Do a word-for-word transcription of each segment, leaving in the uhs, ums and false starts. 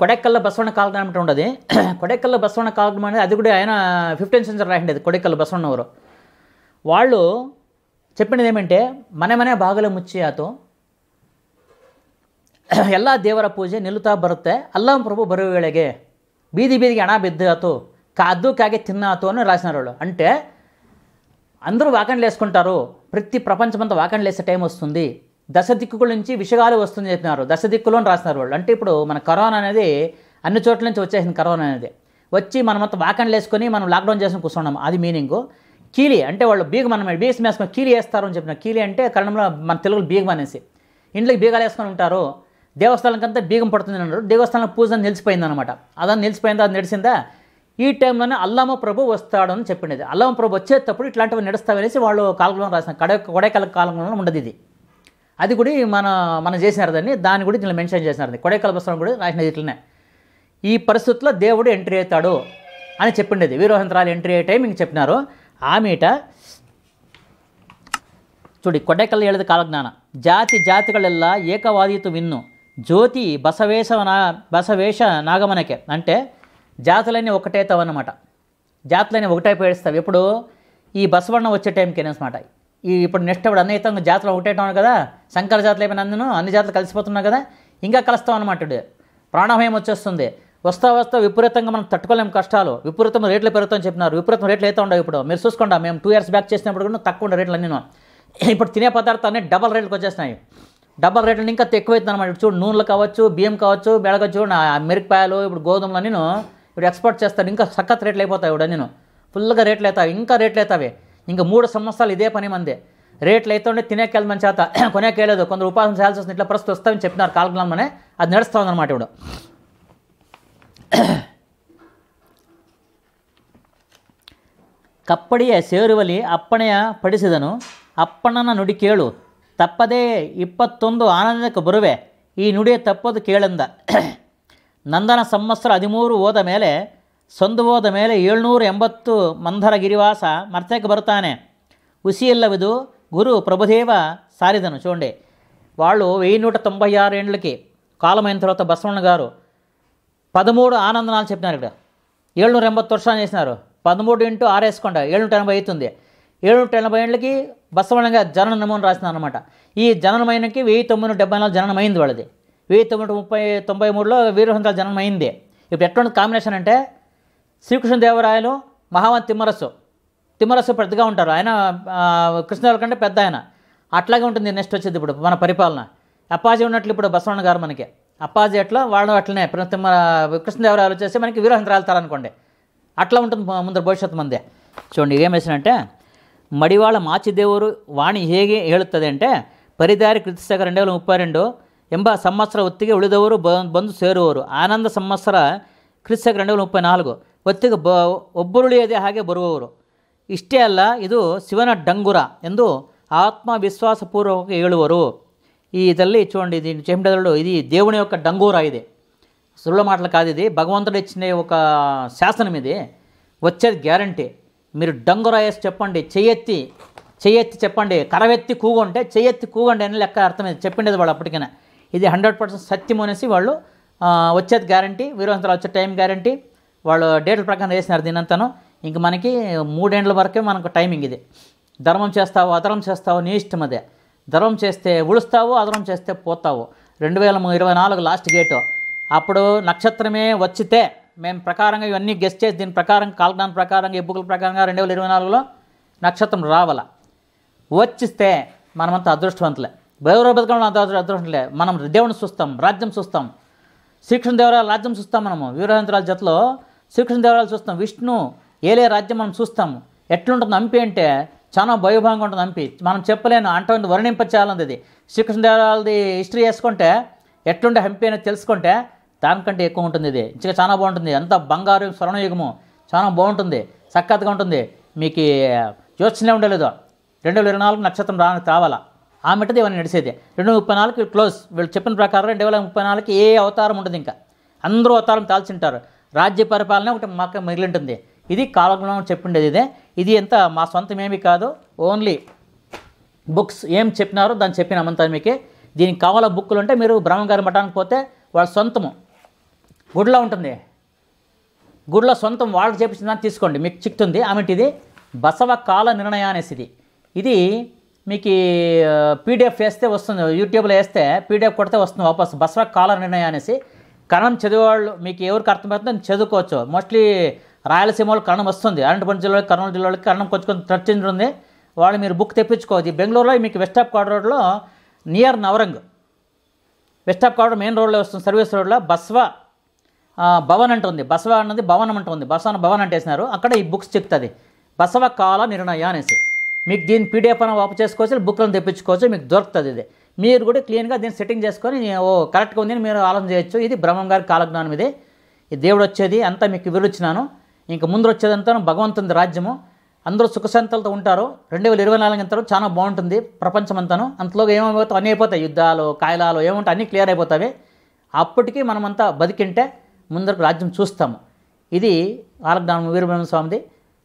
कोडेक्कल बसवण्ण कालदे कोडेक्कल बसवण्ण कालदम अभी आयन फिफ्टीन सेंचुरी रासिंडि कोडेक्कल बसवण्णवरु वाळ्ळु चेप्पिनदेमंटे मने मने बागल मुच्चियातो एल्ल देवर पूजे निलुत्ता बरुत्ते अल्लाह प्रभु बरुव वेळेगे बीदी बीदिगे हण बिद्दातो कादु कागे तिन्नातो अनि रासिनारु अंटे अंदरू वाकंडलु वेसुकुंटारु प्रति प्रपंचमंता वाकंडलु वेसे टाइम वस्तुंदी दश दिक्कुल नुंची विषयालु वस्तुंदी चेप्पिनारु दश दिक्कुलोनि रासिनारु वाळ्ळु अंटे इप्पुडु मन करोना अनेदी अन्नि चोट्ल नुंची वच्चेसिंदि करोना अनेदी वच्ची मनमंत वाकंडलु वेसुकोनि मन लाक्डौन् चेसुकोनि कूर्चुन्नाम अदी मीनिंग कीली अंटे वाळ्ळु बीगमन बीस मेसम कीली वेस्तारु अनि चेप्पिना कीली अंटे कन्नडंलो मन तेलुगुलो बीगम अनेसी इंट्लोकी बीगालु वेसुकोनि उंटारु దేవస్థానానికంతా బీగం పడుతుంది అన్నాడు. దేవస్థానం పూజన నిలిచిపోయింది అన్నమాట. అదన్న నిలిచిపోయిందా నడిసిందా ఈ టైంలోనే అల్లామ ప్రభు వస్తాడు అని చెప్పింది. అల్లామ ప్రభు వచ్చేటప్పుడు ఇట్లాంటివి నడుస్తావనేసి వాళ్ళు కాలగణం రాసిన కొడైకల్ కాలగణంలో ఉండదు ఇది. అది కూడా మన మనం చేసినారు దాన్ని దాని కూడా ఇట్లా మెన్షన్ చేసినారు. కొడైకల్ బసవన్ కూడా రాసినది ఇట్లానే ఈ పరిస్థితిలో దేవుడు ఎంట్రీ అవుతాడు అని చెప్పింది. వీరోహంతరాలు ఎంట్రీ అయ్యే టైం ఇంక చెప్పినారు. ఆమెట చూడి కొడైకల్ ఏళ్ళది కాలజ్ఞాన జాతి జాతిగಳೆಲ್ಲ ఏకవాదితు విన్ను జ్యోతి బసవేశ బసవేశ నాగమనకే అంటే జాతులన్నీ ఒకటే తవన్నమాట. జాతులన్నీ ఒకటే పేరుస్తావు. ఇప్పుడు ఈ బసవన్న వచ్చే టైంకి అనమాట ఈ ఇప్పుడు నెక్స్ట్ ఇప్పుడు అన్ని అయితే జాతులు ఒకటేటం కదా శంకర జాతులు అయిపోయిన అందును అన్ని జాతులు కలిసిపోతున్నావు కదా ఇంకా కలుస్తావు అన్నమాట. ప్రాణభయం వచ్చేస్తుంది. వస్తా వస్తా విపరీతంగా మనం తట్టుకోలేము కష్టాలు. విపరీతమైన రేట్లు పెరుగుతామని చెప్పినారు. విపరీతమైన రేట్లు అయితే ఉండవు. ఇప్పుడు మీరు చూసుకోండి మేము టూ ఇయర్స్ బ్యాక్ చేసినప్పుడు కూడా తక్కువ ఉండే రేట్లు అన్నీ ఇప్పుడు తినే పదార్థాలన్నీ డబల్ రేట్లకు వచ్చేసినాయి. డబ్బల్ రేట్లు ఇంకా ఎక్కువైతుంది అనమాట. ఇప్పుడు చూడు నూనెలు కావచ్చు బియ్యం కావచ్చు బెడగ చూడు మిరపకాయలు ఇప్పుడు గోధుమలు నేను ఇప్పుడు ఎక్స్పోర్ట్ చేస్తాను ఇంకా సఖత్ రేట్లు అయిపోతాయి. ఇప్పుడు నేను ఫుల్గా రేట్లు అవుతాయి ఇంకా రేట్లు అవుతాయి. ఇంకా మూడు సంవత్సరాలు ఇదే పని మంది రేట్లు అవుతుండే తినేకెళ్ళి మంచి చేత కొనేకేయలేదు. కొందరు ఉపాసం చేయాల్సి వస్తుంది. ఇట్లా ప్రస్తుతం వస్తామని చెప్పినారు కాలగ్ఞానంలోనే అది నడుస్తూ ఉందన్నమాట. ఇప్పుడు కప్పడియ సేరువలి అప్పణೆಯ పಡಿಸಿದನು ಅಪ್ಪಣ್ಣನ ನುಡಿ ಕೇಳು ತಪ್ಪದೇ ಇಪ್ಪತ್ತೊಂದು ಆನಂದಕ್ಕೆ ಬರುವೆ ಈ ನುಡಿ ತಪ್ಪದು ಕೇಳಂದ ನಂದನ ಸಂವತ್ಸರ ಹದಿಮೂರು ಹೋದ ಮೇಲೆ ಸಂದು ಹೋದ ಮೇಲೆ ಏಳ್ನೂರ ಎಂಬತ್ತು ಮಂದರ ಗಿರಿವಾಸ ಮರ್ತಕ್ಕೆ ಬರುತ್ತಾನೆ ಉಸಿಯಲ್ಲವಿದು ಗುರು ಪ್ರಭುದೇವ ಸಾರಿದನು. చూడండి వాళ్ళు వెయ్యి నూట తొంభై ఆరు ఏండ్లకి కాలమైన తర్వాత బసవన్న గారు పదమూడు ఆనందనాలు చెప్పినారు. ఇక్కడ ఏడు నూర ఎంబత్తు వర్షాలు చేసినారు. పదమూడు ఇంటూ ఆరు వేసుకోండి ఏడు నూట ఎనభై అవుతుంది. ఏడు నూట ఎనభై ఏళ్ళకి బసవన్నగా జననమని రాసినారనమాట. ఈ జననమైనకి వెయ్యి తొమ్మిది నూట డెబ్బై నాలుగు జననమైంది వాళ్ళది. వెయ్యి తొమ్మిది ముప్పై తొంభై మూడులో వీరహంతల జననమైంది. ఇప్పుడు ఎటువంటి కాంబినేషన్ అంటే శ్రీకృష్ణదేవరాయలు మహావన్ తిమ్మరసు తిమ్మరసు పెద్దగా ఉంటారు. ఆయన కృష్ణదేవరాయల కంటే పెద్ద ఆయన అట్లాగే ఉంటుంది. నెక్స్ట్ వచ్చేది ఇప్పుడు మన పరిపాలన అప్పాజీ ఉన్నట్లు ఇప్పుడు బసవన్న గారు మనకి అప్పాజీ అట్లా వాళ్ళు అట్లనే తిమ్మర కృష్ణదేవరాయలు వచ్చేసి మనకి వీరహంతరాలు తరనుకోండి అట్లా ఉంటుంది ముందర భవిష్యత్తు మందే. చూడండి ఏం వేసానంటే ಮಡಿವಾಳ ಮಾಚಿದೇವರು ವಾಣಿ ಹೇಗೆ ಹೇಳುತ್ತದೆ ಅಂತೆ ಪರಿದಾರಿ ಕೃತಿಸಾಗ ಎರಡು ವೇಲ ಮುಪ್ಪೈ ರೆಂಡು ಎಂಬ ಸಂವತ್ಸರ ಹೊತ್ತಿಗೆ ಉಳಿದವರು ಬಂದು ಸೇರುವರು ಆನಂದ ಸಂವತ್ಸರ ಕೃತಿಸಾಗ ಎರಡು ವೇಲ ಮುಪ್ಪೈ ನಾಲ್ಕು ಹೊತ್ತಿಗೆ ಬ ಒಬ್ಬರುಳಿಯದೆ ಹಾಗೆ ಬರುವವರು. ಇಷ್ಟೇ ಅಲ್ಲ ಇದು ಶಿವನ ಡಂಗುರ ಎಂದು ಆತ್ಮವಿಶ್ವಾಸಪೂರ್ವಕವಾಗಿ ಹೇಳುವರು. ಈ ಇದರಲ್ಲಿ ಚೂಡಿ ಇದು ಚೇಮಟದಳು ಇದು దేవుని యొక్క డంగూర ఇది సుళ్ళ మాటలు కాదు. ఇది భగవంతుడు ఇచ్చిన ఒక శాసనం. ఇది వచ్చేది గ్యారంటీ. మీరు డంగురాయేసి చెప్పండి చెయ్యెత్తి చెయ్యెత్తి చెప్పండి కరవెత్తి కూగుంటే చెయ్యెత్తి కూగండి అని లెక్క అర్థమైంది చెప్పిండేది వాళ్ళు అప్పటికైనా. ఇది హండ్రెడ్ పర్సెంట్ సత్యం అనేసి వాళ్ళు వచ్చేది గ్యారంటీ. వీరవంతరాలు వచ్చే టైం గ్యారంటీ. వాళ్ళు డేట్ల ప్రకారం వేసినారు దీనంతాను. ఇంక మనకి మూడేండ్ల వరకే మనకు టైమింగ్ ఇది. ధర్మం చేస్తావు అధర్మం చేస్తావు నీ ఇష్టం. అదే ధర్మం చేస్తే ఉడుస్తావు అధర్మం చేస్తే పోతావు. రెండు వేల ఇరవై నాలుగు లాస్ట్ గేటు అప్పుడు నక్షత్రమే వచ్చితే మేము ప్రకారంగా ఇవన్నీ గెస్ట్ చేసి దీని ప్రకారం కాలజ్ఞానం ప్రకారంగా ఎబ్బుకల ప్రకారంగా రెండు వేల ఇరవై నాలుగులో నక్షత్రం రావాల వచ్చిస్తే మనమంతా అదృష్టవంతులే. బైరవ బతుకంలో అంత అదృష్టంలే. మనం దేవుని చూస్తాం రాజ్యం చూస్తాం శ్రీకృష్ణదేవరాయల రాజ్యం చూస్తాం. మనము వీరహంతరాల జతలో శ్రీకృష్ణదేవరాయలు చూస్తాం. విష్ణు ఏలే రాజ్యం మనం చూస్తాము. ఎట్లుంటుంది హంపి అంటే చాలా భయభాగంగా ఉంటుంది హంపి. మనం చెప్పలేను అంటూ వర్ణింపచేయాలంది. ఇది శ్రీకృష్ణదేవరాయలది హిస్టరీ చేసుకుంటే ఎట్లుండే హంపి అనేది తెలుసుకుంటే దానికంటే ఎక్కువ ఉంటుంది. ఇది ఇంకా చాలా బాగుంటుంది. అంత బంగారు స్వర్ణయుగము చాలా బాగుంటుంది సక్కత్తుగా ఉంటుంది. మీకు యోచనే ఉండలేదు. రెండు వేల ఇరవై నాలుగు నక్షత్రం రా కావాలా ఆ మెట్టది ఇవన్నీ నడిచేది. రెండు ముప్పై నాలుగు క్లోజ్ వీళ్ళు చెప్పిన ప్రకారం రెండు వేల ముప్పై నాలుగుకి ఏ అవతారం ఉంటుంది ఇంకా అందరూ అవతారం తాల్చింటారు. రాజ్య పరిపాలన ఒకటి మాకు మిగిలి ఉంటుంది. ఇది కాలజ్ఞానం చెప్పిండేది. ఇదే ఇది ఎంత మా సొంతం ఏమీ కాదు. ఓన్లీ బుక్స్ ఏం చెప్పినారో దాన్ని చెప్పినామంతా. మీకు దీనికి కావాల బుక్కులు ఉంటే మీరు బ్రహ్మగారి మఠానికి పోతే వాళ్ళ సొంతము గుడ్లా ఉంటుంది, గుడ్లా సొంతం వాళ్ళకి చేపించిందని తీసుకోండి, మీకు చిక్కుతుంది. ఆమెటిది బసవ కాల నిర్ణయ అనేసిది. ఇది మీకు పీడిఎఫ్ వేస్తే వస్తుంది, యూట్యూబ్లో వేస్తే పీడిఎఫ్ కొడితే వస్తుంది వాపస్. బసవ కాల నిర్ణయ అనేసి కన్నం చదివేవాళ్ళు మీకు ఎవరికి అర్థమవుతుందని చదువుకోవచ్చు. మోస్ట్లీ రాయలసీమ వాళ్ళు కన్నం వస్తుంది, అనంతపురం జిల్లా కర్నూలు జిల్లాలకి కన్నం కొంచెం టర్చింగ్ ఉంది, వాళ్ళు మీరు బుక్ తెప్పించుకోవచ్చు. బెంగళూరులో మీకు వెస్ట్ ఆఫ్ కార్డ్ రోడ్లో near Navrang west of chord main రోడ్లో వస్తుంది, సర్వీస్ రోడ్లో బసవ భవన్ అంటుంది, బసవ అన్నది భవనం అంటుంది, బసవ భవన్ అంటేసినారు. అక్కడ ఈ బుక్స్ చెప్తుంది బసవ కాల నిర్ణయ అనేసి. మీకు దీని పీడిఎఫ్ అని వాపస్ చేసుకోవచ్చు, బుక్లను తెప్పించుకోవచ్చు, మీకు దొరుకుతుంది. ఇది మీరు కూడా క్లీన్గా దీన్ని సెట్టింగ్ చేసుకొని ఓ కరెక్ట్గా ఉందని మీరు ఆలోచన చేయొచ్చు. ఇది బ్రహ్మంగారి కాలజ్ఞానం. ఇది ఈ దేవుడు వచ్చేది అంతా మీకు వివరించినాను. ఇంకా ముందు వచ్చేదంతా భగవంతుని రాజ్యము, అందరూ సుఖశాంతులతో ఉంటారు. రెండు వేల ఇరవై నాలుగు అంతా చాలా బాగుంటుంది ప్రపంచం అంతాను. అంతలోగా ఏమైపోతాయి అన్నీ అయిపోతాయి, యుద్ధాలు కాయలాలు ఏమంటే అన్నీ క్లియర్ అయిపోతాయి. అప్పటికీ మనమంతా బతికింటే ముందరకు రాజ్యం చూస్తాము. ఇది కాలజ్ఞానం వీరబ్రహ్మ స్వామిది.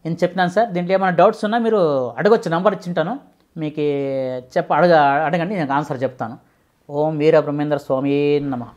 నేను చెప్పినాను సార్. దీంట్లో ఏమైనా డౌట్స్ ఉన్నా మీరు అడగొచ్చు, నెంబర్ ఇచ్చింటాను మీకు, చెప్ప అడగ అడగండి, నేను ఆన్సర్ చెప్తాను. ఓం వీరబ్రహ్మేంద్ర స్వామి నమః.